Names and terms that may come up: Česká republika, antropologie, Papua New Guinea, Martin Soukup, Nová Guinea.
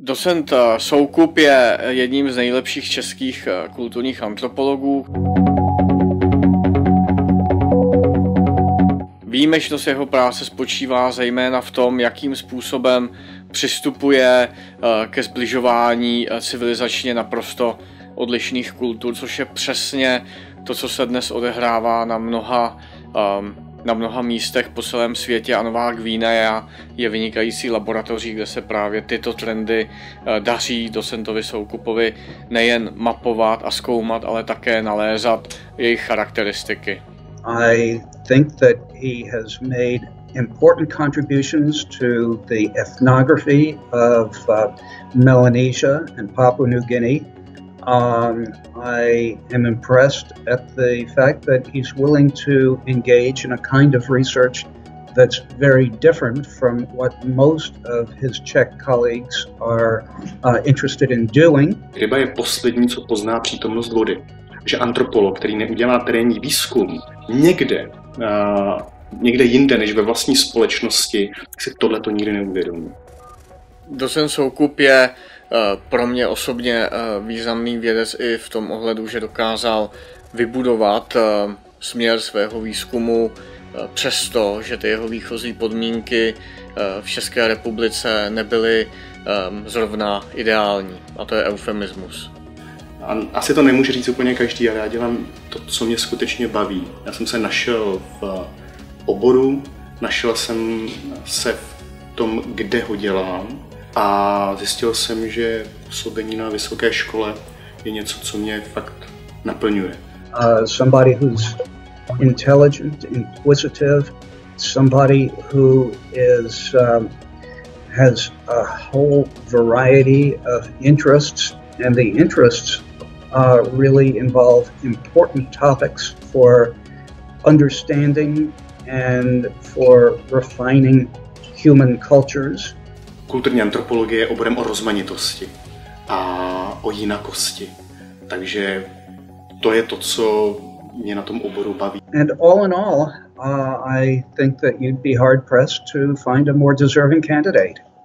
Docent Soukup je jedním z nejlepších českých kulturních antropologů. Výjimečnost jeho práce spočívá zejména v tom, jakým způsobem přistupuje ke sbližování civilizačně naprosto odlišných kultur, což je přesně to, co se dnes odehrává na mnoha místech po celém světě a Nová Guinea je vynikající laboratoří, kde se právě tyto trendy daří docentovi Soukupovi nejen mapovat a zkoumat, ale také nalézat jejich charakteristiky. I think that he has made important contributions to the ethnography of Melanesia and Papua New Guinea. I am impressed at the fact that he's willing to engage in a kind of research that's very different from what most of his Czech colleagues are interested in doing. Ryba je poslední, co pozná přítomnost vody. Že antropolog, který neudělá terénní výzkum někde jinde než ve vlastní společnosti, si tohleto nikdy neuvědomí. Docent Soukup je pro mě osobně významný vědec i v tom ohledu, že dokázal vybudovat směr svého výzkumu přesto, že ty jeho výchozí podmínky v České republice nebyly zrovna ideální. A to je eufemismus. A asi to nemůžu říct úplně každý, ale já dělám to, co mě skutečně baví. Já jsem se našel v oboru, našel jsem se v tom, kde ho dělám, a zjistil jsem, že působení na vysoké škole je něco, co mě fakt naplňuje. Somebody who's intelligent, inquisitive, somebody who is, has a whole variety of interests, and the interests really involve important topics for understanding and for refining human cultures. Kulturní antropologie je oborem o rozmanitosti a o jinakosti. Takže to je to, co mě na tom oboru baví. And all in all, I think that you'd be hard pressed to find a more deserving candidate.